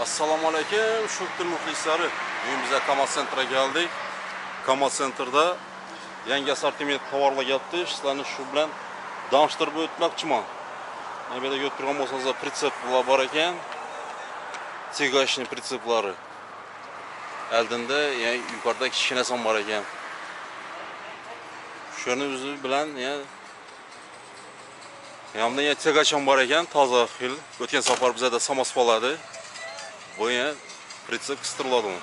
Assalamu aleyküm Şükrü muhlisleri. Bugün bize Kamaz Center'a geldik. Kamaz Center'da yangi assortiment tovarla geldik. Sizlarni shu bilan danıştırıp o'tmoqchiman. Mana bu yerda ko'rib turgan bo'lsangiz pritseplar bor ekan. Tegashli pritseplari. Aldinda yani yukarıda kichkina son bor ekan. Shuni o'zi bilan yanımda yine tegaç ham bor ekan, toza xil. O'tgan safar bizda samoz bo'ladi. Bu ya pritsep kıstırladı mı?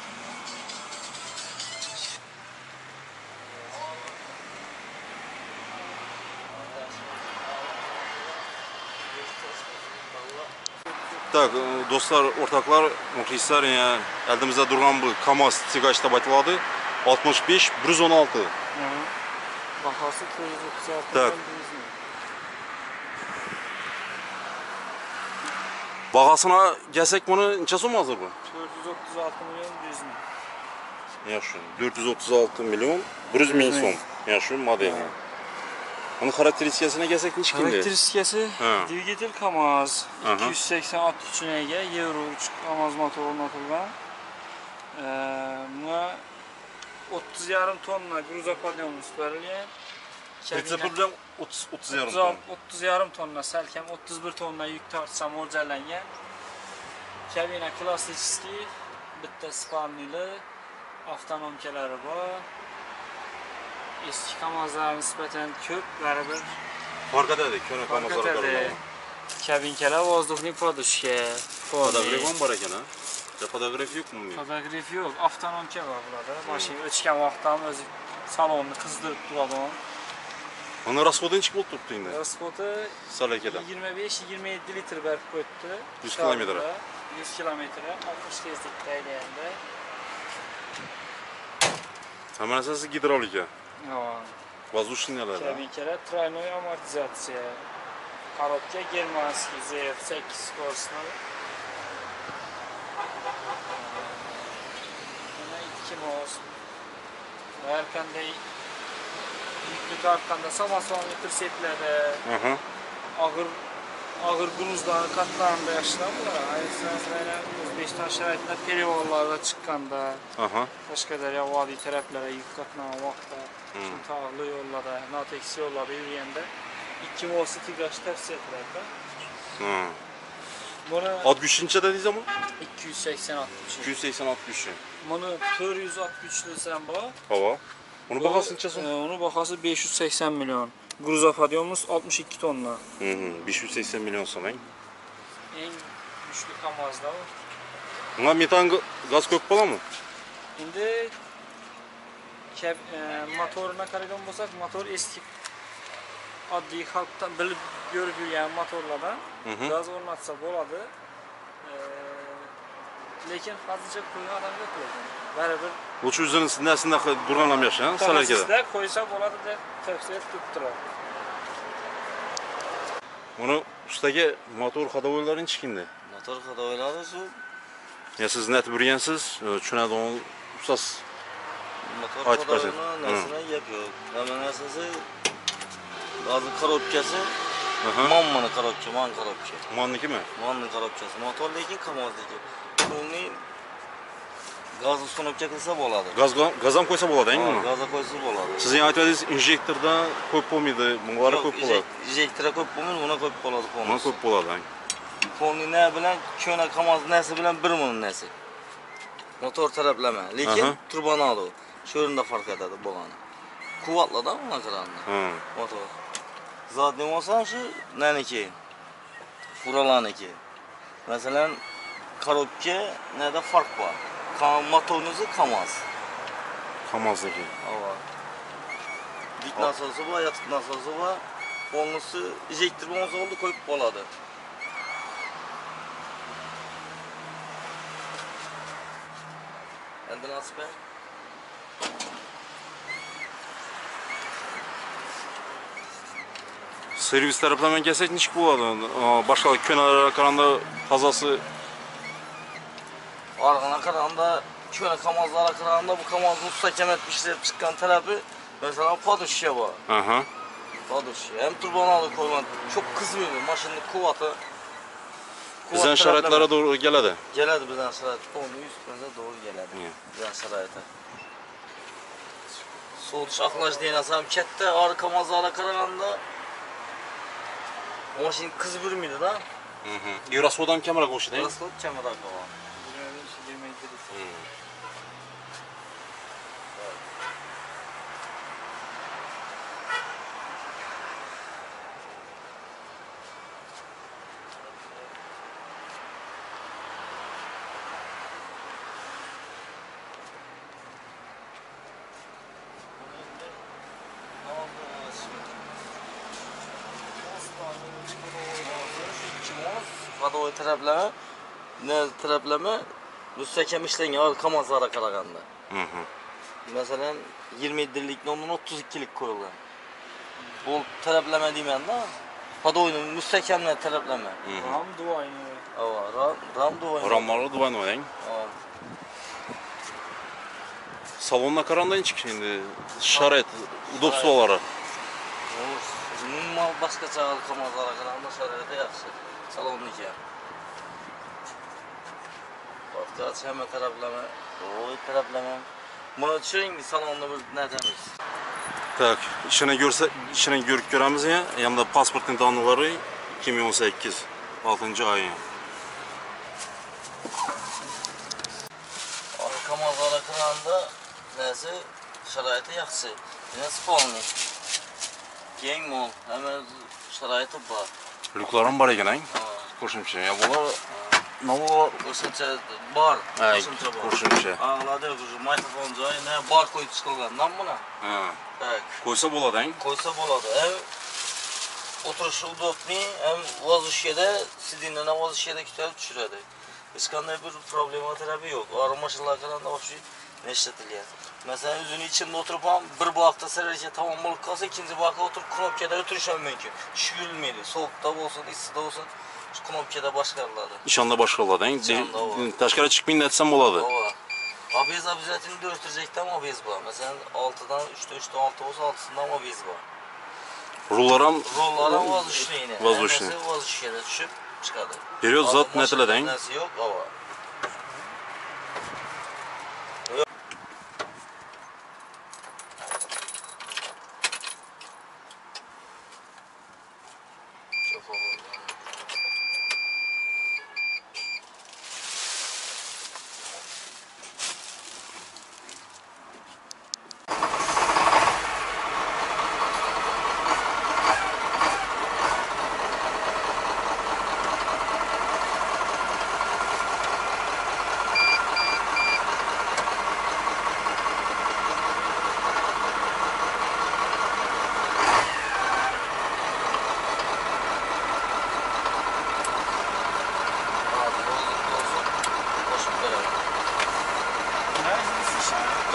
Tak dostlar, ortaklar, muhlisler ya elimizde duran bu Kamaz Center tabatladı 65 116. Bahası 236. Bağasına gelsek bunu neçe sum hazır bu? 436 milyon 100 bin. Yaşın 436 milyon 100 bin sum. Yaşın modeli. Bunun karakteristikasına gelsek neçe kimdi? Karakteristikası Digital Kamaz 280 at üçünege Euro 3 Kamaz motoru ornatilgan. Buna 30,5 tonna gruz apadiyonumuz verilgen. Pritsepler bilan 30,5 tonna, salkam 31 tonna yük tortsa mo'ljallangan. Kabina klassik, bitta spamlili, avtonomkalari bor. Eski Kamazlarga nisbatan ko'p, baribir farqadadi, ko'ra Kamazlarga. Kabinkalar vozdufni podushka, podagregon bor ekan-a. Podagrefi yo'qmi? Podagrefi yo'q, avtonomka bor bularda. Mashina o'tgan vaqtda ham o'zi salonni qizdirib turadi. Onun rasxodu neçik oldu tuttu indi? Rasxodu 25-27 litr berip koydu. 100 kilometre. 100 kilometre. 60 tezlikte eleyende. Hemen esası gidrolik ya. Haa. Vazuşun neler ya? Kabinkeler traynoy amortizatsiya. Karotka germanski ZF8 korsuna. Buna 2 moz. Erkandey. Yükü artganda samaslanıdır setleri, ağır gruzların katlarında yaşlanırlar. Ayrıca 5 şaraitinde perivallarda çıkkanda, başka da vadi taraflara yük katlanan vaxtda, tağlı yollarda, nateksi yollarda yürüyende, 2 mosu tigaç tefsetlerdi. Ad güçlünce dediğiniz ama? 280 ad güçlü. Bunu 400 ad güçlü sen bak. Onu bakasın çasın. Onu bakası 580 milyon. Gruz afadiyonumuz 62 tonna. 580 milyon sanayım. En güçlü Kamaz'da o. Buna metan gaz koyup bala mı? Şimdi motoruna karaydan bozak, motor eski adli halktan bilip görüp yürüyen motorlardan gaz olmazsa boladı. Lekin hozircha pulni odamga qo'ydim. Baribir. O'sha o'zining sinnasida durganam yashan, salarga. Sizda qo'ysa bo'ladi deb tavsiya tutib turadi. Buni ustaga motor xadovoylari nechikindi? Motor xadovoylari shu. Ya siz net burgansiz, tushunadigan ustas motor xadovoylari nasira yo'q. Hamma narsasi hozir korobkasi Manmani korobka, Mannikimi? Manning korobkasi. Motor lekin Kamazdagi. Buni gaz ustanobka qilsa bo'ladi. Gaz ham qo'ysa bo'ladi, ayni. Gaz ham qo'ysa bo'ladi. Siz yana aytadingiz, injektordan ko'p bo'lmaydi, bunga ko'p bo'ladi. Injektorga ko'p bo'lmaydi, buna ko'p bo'ladi. Buna ko'p bo'ladi, ayni. Qo'lning na bilan ko'na Kamaz nasi bilan 1000 nasi. Motor tarablama, lekin turbanali. Shu yerda farq etadi bo'lgani. Quvvatli-da undan qaraganda. Motor. Zadni bo'lsa shu naniki. Furalaniki. Masalan, korobka nerede fark var? Motorunuzu Kamaz. Kamaz'daki. Evet. Dik nasılsa var, yatık nasılsa var. Bonusu, ejektir bonusu oldu koyup boladı. Elde nasıl be? Servis tarafından gelsek neçik buladı? Başka könerlere karanda fazlası Argana karanda, köne Kamazlara karanda bu Kamaz'ın ustakem etmişler çıkan terapi mesela paduşya var. Paduşya. Hem turbanalı koyulan çok kızmıyor. Maşının kuvveti Bizden şartlara doğru geledi. Geledi bizden şartlara. Onu üstümüze doğru geledi. Bizden şartlara. Soğut şaklaş diyen asam kette arka mazara karalanda. O şimdi kız bürmüydü lan. Euro odam kamera koşu değil mi? Euro kamera koşu. Qadoy tərəfləmə, nə tərəfləmə müstəhkəm işləyən arka mazara qarağanda. Məsələn, 27'lik ondan 32'lik qoyulur. Bu tərəfləmə deyəndə, qadoyun müstəhkəmlə tərəfləmə. Ram duayını. Ram duayını. Ramlarla duayını oynayın. Salonla qarağında ne çıxın indi? Şərait, udobsu olaraq. Normal başqaca arka mazara qarağında şəraitə yaxşı. Salonluk ya. Bakta hemen taraplama, oy taraplama. Bunu çünkü salonda bir nedeniz. Tak, işine görse, işine görük göremiz ya. Yanımda pasportun danıları 2018 6. ayı. Arka mazara kıranda neyse şaraiti yaxşı. Yine spalni. Geng mol, hemen şaraiti var. Lüklerim var ya, koşumça. Ya bunlar ne var? Koşumça bar. Koşumça. Ağladı öbürü, mikrofonca ne bar koyup çıkarlar. Nam buna? Evet. Koysa boladı he? Koysa boladı. Hem oturuşu udotmayı, hem vazışyede, silinlerine vazışyede kütüp düşürüyordu. Iskanda bir problematerabi yok. Aramaşırlar kadar da o şey neşretiliyor. Mesela üzünü içimde oturup ama bir bakta sererken tamam balık kalsa ikinci bakta oturup knopkada ötürüşen mümkün. Şükürülmeydi. Soğukta olsun, ıssıda olsun knopkada başkalarladı. İnşanda başkalarladı. İnşanda o. Taşkara çıkmayın da etsem oladı. O. Abiyaz abiyazatını dörtürecekti ama abiyaz var. Mesela 6'dan 3'te 3'te 6 olsa 6'sından abiyaz var. Rullarım vazgeçti yine. Vazgeçti. Mesela vazgeçti yine düşüp çıkardı. Periyot zat netele deyin. Nesi yok ama.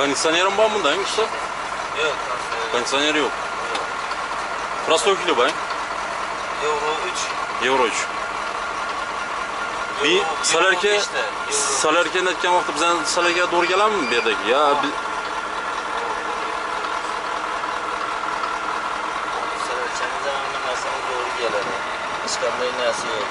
Кондиционером вам да, не что? Нет. Кондиционер yok. Простой любой. Euro 3. Bir salarken etken vakti bizden salarken doğru gelen mi berdeki? Ya salarkenizden anlamazsan doğru gelen. İskandayın neyse yok.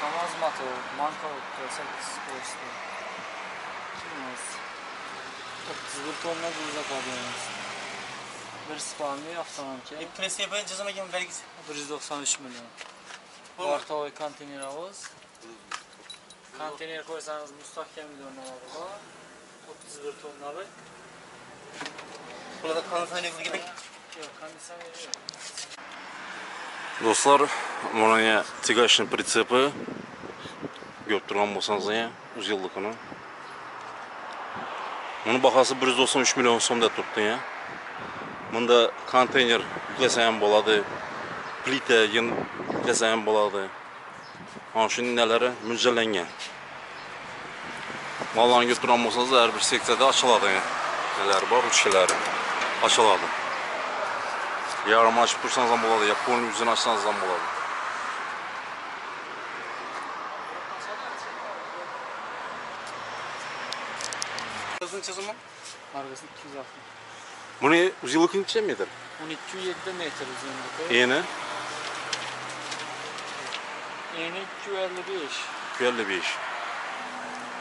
Kamaz matı, manka otursak sporcu. Kimaz? 31 tonla uzak adamız. Bir spanlı avtomobil. İpnesi ben cezamı vergisi 193 milyon. Orta oy konteyner avuz. Konteyner koysanız müstahkem milyonlar var. 31 tonla var. Burada kondisyonel gibi. Yok, kondisyonel yok. Dostlar, buna tigajlı pritsepı göptürgen bolsanız, yüz yıllıkını. Bunun bakası 193 milyon somda tuttu. Bunda konteyner yükleseyen boladı, plite yükleseyen boladı. Onun için neleri müjdelengen. Mallarını götürgen bolsanız, her bir seksiyada açıladı. Neler var, uçkileri açıladı. Yarım açıp dursanız da buladı, ya kolunu yüzünü açsanız da buladı. Arkasını zaman? Arkasını 206. Bu ne? Uzunluk ne için midir? 12,7 metre uzunluk. Yeni? Yeni 255.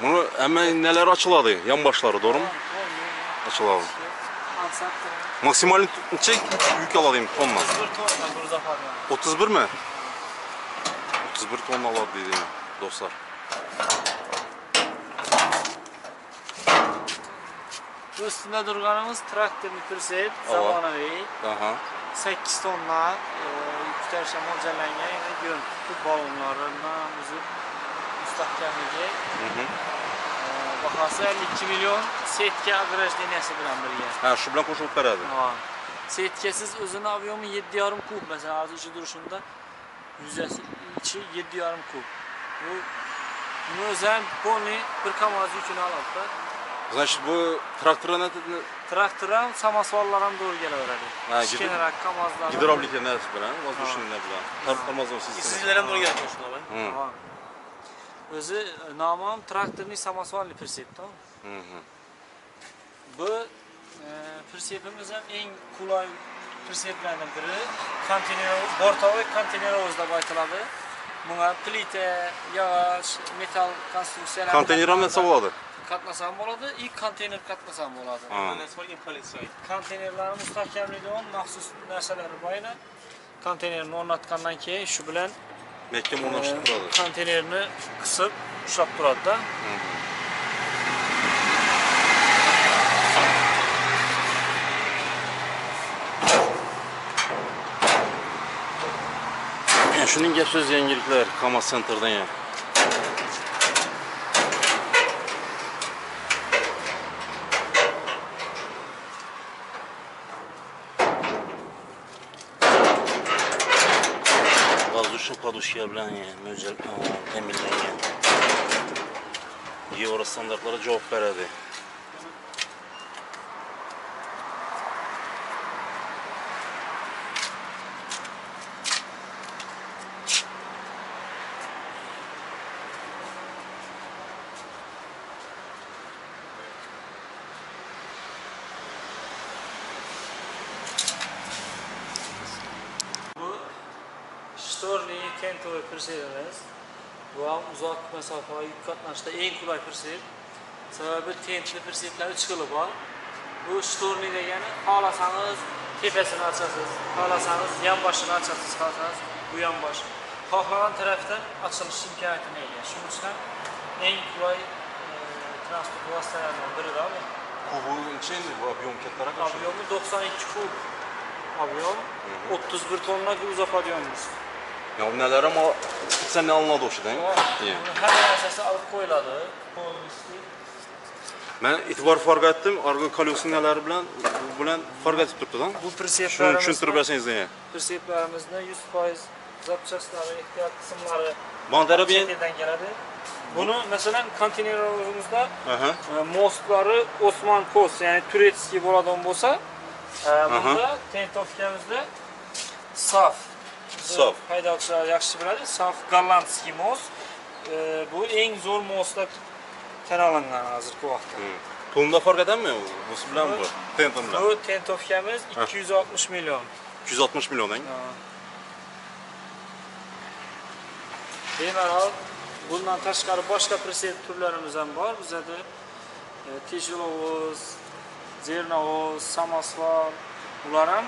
Bunu hemen neler açıladı? Yan başları, doğru mu? Açıladı. Maksimalini çek, yük alayım tonla. 31 mi? 31 ton aladı dediğim dostlar. Üstünde durganımız traktörün pürseyip zamana değil. 8 tonla yükler şamol celengen görüntü balonlarından bizim müstahkemliğe. Bakası 52 milyon setke agraj denesi bilen birge. Ha, şu bilen koşulup beraber. Setkesiz özünü aviyomun 7,5 kub. Mesela ağzı içi duruşunda yüzesi içi 7,5 kub. Bunu özel poni bir kamazı yükünü alalım. O zaman şimdi bu traktora ne dedin? Traktora samasvallarına doğru geliverdi. İşkenerek kamazlarına. Hidravlike ne dedin bilen? Vazgeçtiğini ne bilen? Tarptarmazdan sizlere. Sizlere doğru geldi aslında ben. Özü namam traktörünü samasvalli pritsep, tamam mı? Bu pritsepimizin en kolay pritseplerden biri. Konteyner, bortavı konteyner ovuzda baytaladı. Buna plite, yağış, metal konstruksiyalar... Konteyner olmasa oladı? Katmasam oladı, ilk konteyner katmasam oladı. Konteynerlerin müstahkemliği de onun mahsus nərseleri bayına. Konteynerini onatkandan keyin şu bilen məhkəm onlaşıb duradı. Konteynerini qısıb uşaq duradı da. Şunun gəp söz yeniliklər Kamaz Center'dan ya. Paduşya bilen ya, mücel eminlen ya. Euro standartlara cevap verdi. Kentoy pürseyimiz, bu uzak mesafe yük katlanışta en kolay pürseyip, sebebi tentli pürseyipleri çıkılıp var. Bu ştorni degeni, ağlasanız tepesini açasınız, ağlasanız yan başını açasınız, kalsanız bu yan baş. Kalklanan taraftan açılış imkanetini eğer. Şunun için en kolay transport vasıtalarından biri de abi. Kubu içindir bu aviyon ketlere karşı? Aviyonu 92 kub aviyon, 31 tonla bir uzak aviyonumuz. Ya nələrə ma sən nə alınladı o şeydən? Hər nəsəsi alıb qoyuladı. Mən itibar farq etdim, arqa kalyosun nələri bilən farq etib durdudan. Bu prinsiplərimiz... Şunu üçün türbəsəniz deyə. Prinsiplərimizdə 100% zapçasları, ehtiyat qısımları şəkildən gələdi. Bunu məsələn kontenerlarımızda mostları Osman Kos, yəni Türetski Boladon Bosa. Bunda tentofkəmizdə saf. Haydalçılar yaxşı bilədi, saf Gollandski moz. Bu en zor mozda tən alınan hazır ki vaxtda. Tonda farq edənmə bu? Nasıl bilən bu? Tenton bilən? Bu tentofkəmiz 260 milyon. 260 milyon en? Deməli, bundan təşqarı başqa preset türlərimizdən var. Bizə də Tejilovuz, Zernovuz, Samasval, bunların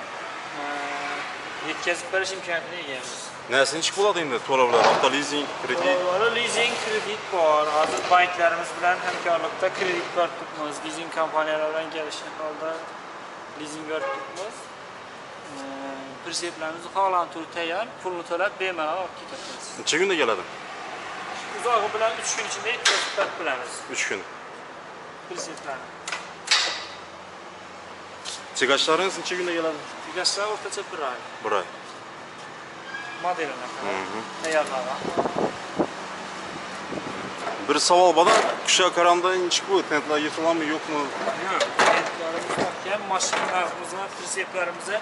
yetkazib beriş imkanını yiyemiz. Nəsini çık buladı indi? Tolavlar, hatta leasing, kredit? Tolavları leasing, kredit var. Hazır banklarımız bilən həmkarlıqda kredit vərd tutmaz. Leasing kompaniyalardan gəlişini qalda leasing vərd tutmaz. prezeplarimizni xohlagan tur tayyor, pulni to'lab bemalol olib ketasiz. Necha kunda keladi? Uzog'i bilan 3 kun ichida yetkazib beramiz. 3 kun. Prezeplarni. Chegashlarimiz necha kunda keladi? Chegashlar o'rtacha 1 oy. 1 oy. Modelini tayyorlayman. Bir savol bana, kışa karamda inçik bu, tentler yırtılan mı yok mu? Yok, tentlerimiz yokken maşinlerimizden, prenseplerimize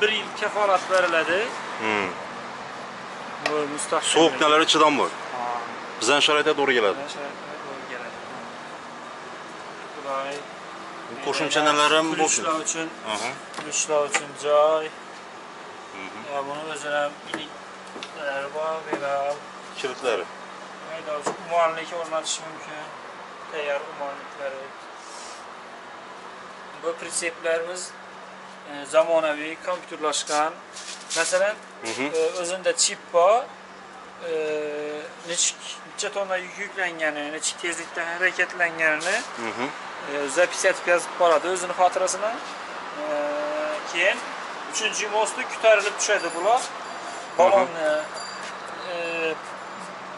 bir yıl kefalat verildi. Soğuk nelere çıdan var. Bizden şarayete doğru geledi. Koşumça nelere mi boşun? Kürüşler için cay. Bunu özünem ilikler var ve kilitleri. Umarlık ornatışı mümkün. Tayar umarlıkları. Bu prenseplerimiz zamonaviy, kompüterlaşkan. Mesela özünde chip var. Neçe tonda yük yüklengenini, neçe tezlikten hareketlengenini zapis etip yazıp baradı özünün hatırasına. Keyin üçüncü mostu kütarilip düşerdi bular. Balonlu.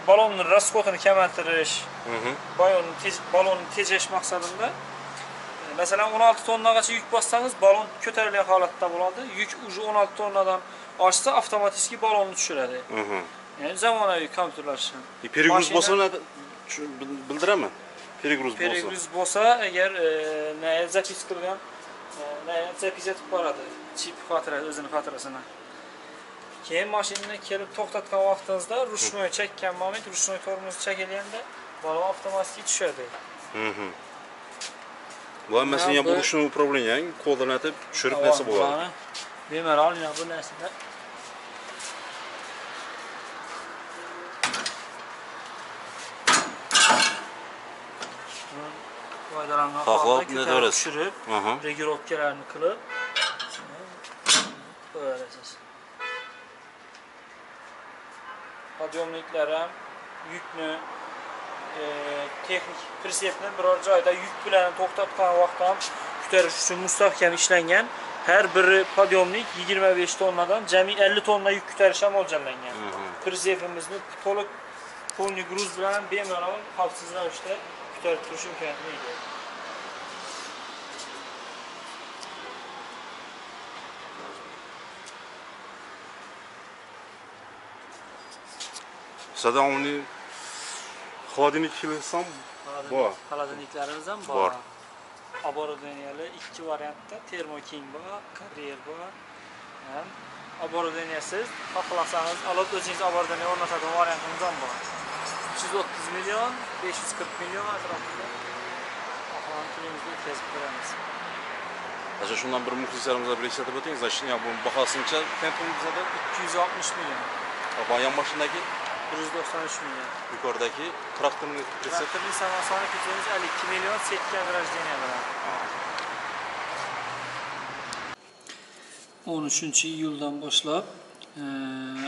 Balonun raskotunu kemaltiriş, balonun tejeş maksadında. Mesela 16 tonnagacha yük bassanız balon köterilgen halatda buladı. Yük ucu 16 tonnadan açsa avtomatik balonu düşüredi. Yani zamonaviy kompüterlaşgan. Perigruz bosini bildirami? Perigruz bosa eğer neye zapis qilgan, neye zapis etib boradi, chip xotirasi özünün xotirasini. Keyin mashinani kelib to'xtatgan vaqtingizda ruchnoy chekkan moment ruchnoy tormozni chekilganda balon avtomatik tushadi. Bu masalan ham bu ruchnoy upravleniya koordinatib tushirib nasi bo'ladi. Bemalol yana bu narsada foydalangan holatda tushirib, regirovkalarni qilib qo'yasiz. Podyomliklerim, yükünü, teknik prensepini birer joyda yük bilen to'xtatgan vaqtdan ko'tarish uchun mustahkam ishlangan. Her bir podyomlik 25 tonnadan jami 50 tonna yük ko'tarish ham mo'ljallangan. Prensepimizni to'liq polni gruz bilan bemalol xavfsiz ravishda ko'tarib turish imkoniyatiga ega. Zaten onu xodinliklarimiz bor. Xodinliklarımızdan bor. Oborodaniyali ikki variantda termoking bor, karyer bor. Oborodaniyasiz xohlasangiz olib o'zingiz oborodaniya o'rnatadigan variantimiz ham bor. 330 milyon, 540 milyon atrofida xohlaganingizga yetkazib beramiz. Aslında shundan bir muxlislarimizni bir eslatib o'taymiz. Aslında bu bahosinicha tempimizda 260 milyon. Bayan başındaki 193 milyon. Yukarıdaki traktörün sana kütüğümüz 52 milyon setki avrajleniye kadar. 13 iyuldan başlap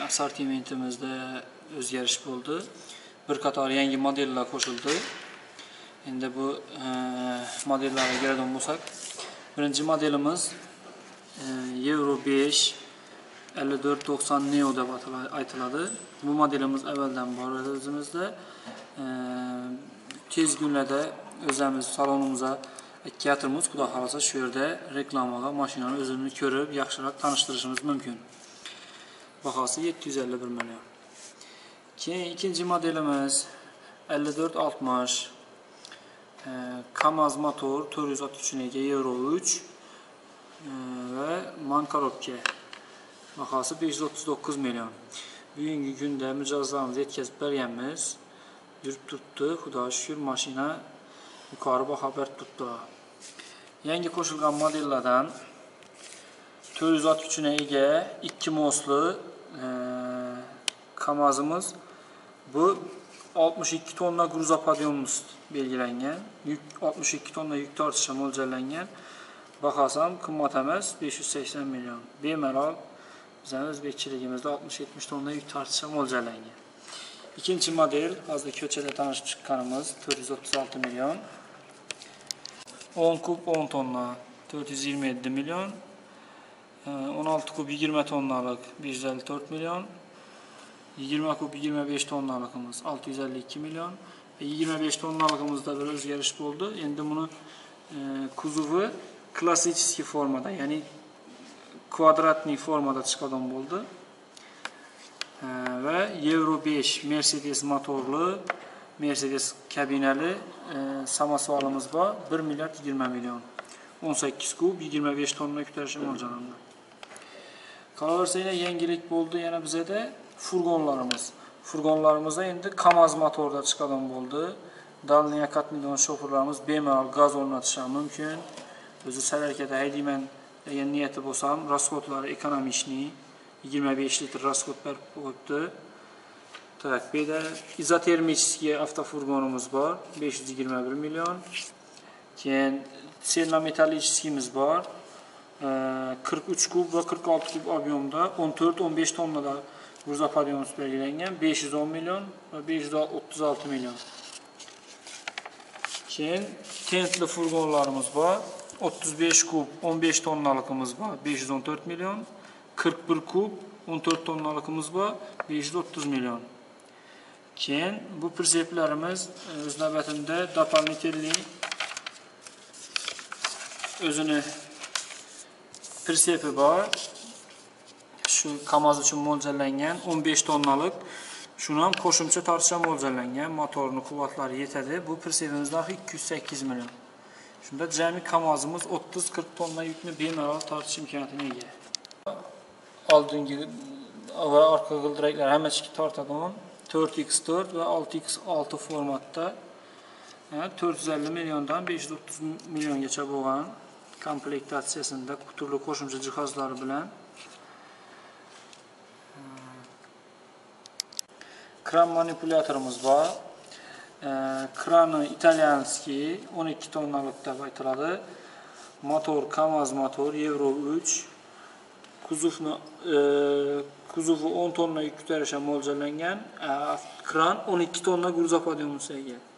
assortimentimizde özgarish bo'ldi. Bir qator yangi modellar qo'shildi. Endi bu modellarga keladigan bo'lsak, birinchi modelimiz Euro 5 5490 Neo deb aytiladi. Bu modelimiz avvaldan bor edi o'zimizda. Tez kunlarda o'zimiz salonimizga aytganmiz, xudo xolasa shu yerda reklamaga mashinani o'zini ko'rib, yaxshiroq tanishtirishimiz mumkin. Bahosi 751 million. Keyin ikkinchi modelimiz 5460 Kamaz motor 463 nega Euro 3 va mankorobka. Bahası 539 milyon. Bugünkü günde mücazlarımızı yetkazib berganmiz. Yurib tuttu. Xudoga shukr mashina yuqori baho berib tuttu. Yangi qo'shilgan modellardan 463 ega 2 mosli Kamazimiz. Bu 62 tonna gruzopodyomimiz belgilangan. 62 tonna yük tortishi mo'ljallangan. Bahasi ham qimmat emas 580 milyon. Bemalol bizning o'zbekchiligimizda 60-70 tonna yük tortishi mo'ljallangan. İkinci model, hozir ko'chada tanishib chiqqanimiz 436 milyon. 10 kub 10 tonna 427 milyon. 16 kub 20 tonlalık 554 milyon, 20 kub 25 tonlalıkımız 652 milyon, 25 tonlalıkımızda bir özgürlük oldu. Şimdi bunu kuzuvu klasik formada, yani kvadratni formada çıkadan oldu. Ve Euro 5 Mercedes motorlu, Mercedes kabineli samasvalımız var. 1 milyard 20 milyon. 18 kub 25 tonna kütürüşüm olacağımda. Kalaversa yine yengilik oldu. Yani bize de furgonlarımız. Furgonlarımızda şimdi Kamaz motorda çıkadan oldu. Dalınıya katmidon şoförlarimiz bemalol gaz o'rnatishi mümkün. Özü sərərkədə həydiymən niyyəti bolsam, rasxodları ekonomikni 25 litr rasxod bərb qoyubdu. Tərəqbəydə izotermik avtofurgonumuz var, 521 milyon. Selnometallişimiz var, 43 kub və 46 kub abiyomda 14-15 tonla da gruzapadiyonuz belgilənən 510 milyon və 536 milyon. Tentli furgonlarımız var. 35 kub 15 tonlalıkımız var, 514 milyon. 41 kub 14 tonlalıkımız var, 530 milyon. Keyin bu prinsiplerimiz öz növbətində doplnitelli özünü prinsipi var. Şu Kamaz üçün mo'ljallangən 15 tonlalık. Şunam qo'shimcha tortisham mo'ljallangən motorun quvvatlari yetadi. Bu prinsipimiz daxil 208 milyon. Şunda cəmi Kamazımız 30-40 tonna yükünü bemalol tartish imkoniyatiga ega. Oldingi va orqa g'ildiraklar hammasi tortadigan 4x4 va 6x6 formatda 450 milliondan 530 milliongacha bo'lgan komplektatsiyasida turli qo'shimcha jihozlar bilan kran manipulyatorimiz var. Kranı italyanski 12 tonnalıkta aytıladi. Motor Kamaz motor Euro 3. Kuzuvu 10 tonna yük ko'tarishga mo'ljallangan. Kran 12 tonna gruz apodiyonisiga ega.